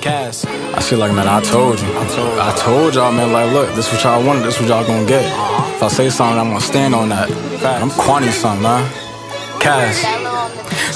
Cas, I feel like, man, I told y'all, man, like, look, this what y'all wanted, this what y'all gonna get. If I say something, I'm gonna stand on that. I'm corny something, man. Cas,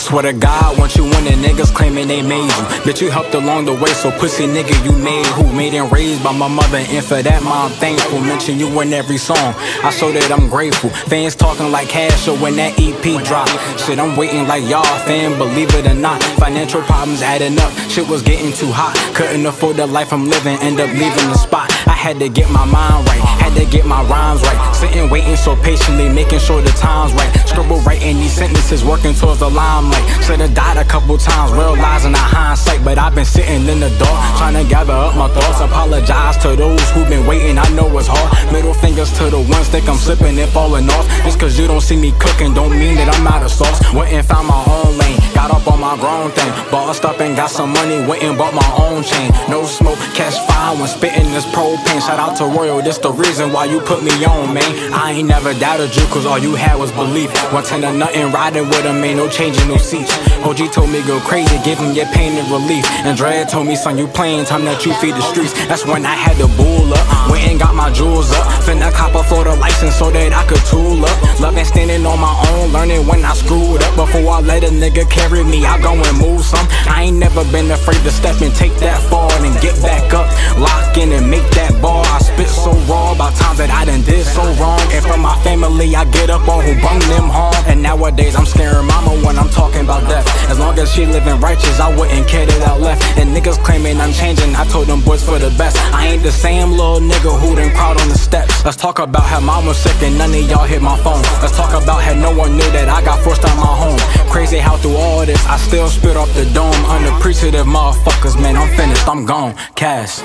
swear to God, once you win, the niggas claiming they made you. Bitch, you helped along the way, so pussy nigga, you made who? Made and raised by my mother, and for that, mom, thankful. Mention you in every song, I show that I'm grateful. Fans talking like cash, so when that EP drop, shit, I'm waiting like y'all, fan, believe it or not. Financial problems adding up, shit was getting too hot. Couldn't afford the life I'm living, end up leaving the spot. I had to get my mind right, had to get my rhymes right. Sitting, waiting so patiently, making sure the time's right. Scribble writing these sentences, working towards the limelight. Should've died a couple times, realizing the hindsight. But I've been sitting in the dark, trying to gather up my thoughts. Apologize to those who've been waiting, I know it's hard. Middle fingers to the ones think I'm slipping and falling off. Just cause you don't see me cooking, don't mean that I'm out of sauce. Went and found my own lane, got up on my grown thing. Bossed up and got some money, went and bought my own chain. No smoke, catch fire when spitting this propane. Shout out to Royal, this the reason why you put me on, man. I ain't never doubted you, cause all you had was belief. 110 to nothing, riding with him, ain't no changing, no seats. OG told me go crazy, give him your pain and relief. And Dred told me, son, you playing, time that you feed the streets. That's when I had to bull up, went and got my jewels up. Finna cop a Florida license so that I could tool up. Loving standing on my own, learning when I screwed up. Before I let a nigga carry me, I go and move some. I ain't never been afraid to step and take that fall and get back up, lock in and make that ball. I spit so raw about times that I done did so wrong. And for my family, I get up on who bung them home. And nowadays, I'm scaring mama when I'm talking about death. As long as she living righteous, I wouldn't care that I left. And niggas claiming I'm changing, I told them boys for the best. I ain't the same little nigga who done crowd on the steps. Let's talk about how mama sick and none of y'all hit my phone. Let's talk about how no one knew that I got forced out my home. Crazy how through all this, I still spit off the dome. Unappreciative motherfuckers, man, I'm finished, I'm gone. Cas.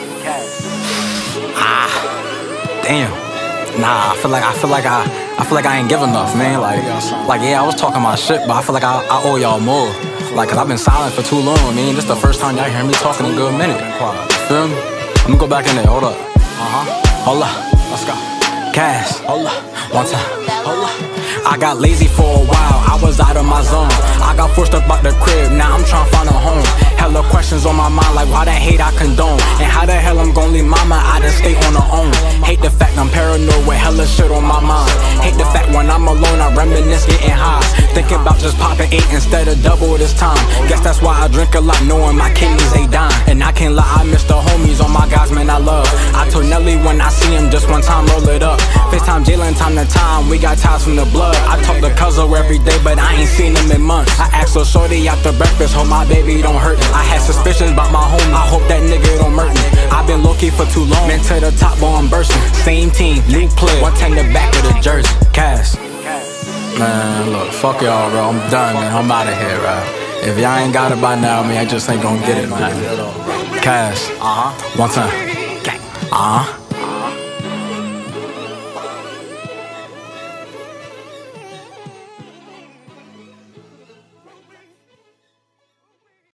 Damn. Nah, I feel like I ain't give enough, man. Like yeah, I was talking my shit, but I feel like I owe y'all more. Like, cause I've been silent for too long, man. This the first time y'all hear me talking in a good minute. Feel me? I'm gonna go back in there. Hold up. Hold up. Let's go. Cas. Hold up. One time. Hold up. I got lazy for a while. I was out of my zone. I got forced up out the crib. Now I'm trying to find a home. Hella questions on my mind, like why that hate I condone, and how the hell I'm gon' leave mama out of state on her own. Hate the fact I'm paranoid with hella shit on my mind. Hate the fact when I'm alone I reminisce getting high, thinking about just popping 8 instead of double this time. Guess that's why I drink a lot, knowing my kidneys they dying. And I can't lie, I miss the homies, all my guys, man, I love. I told Nelly when I see him, just one time roll it up. FaceTime Jalen time to time, we got ties from the blood. I talk to Cuzzo every day, but I ain't seen him in months. I asked her shorty after breakfast, hope my baby don't hurt. I had suspicions about my homie, I hope that nigga don't murder me. I've been low-key for too long, man, to the top, boy, I'm bursting. Same team, league play, 110 the back of the jersey. Cas. Man, look, fuck y'all, bro, I'm done, man, I'm out of here, bro. If y'all ain't got it by now, man, I just ain't gonna get it, man. Cas. 110.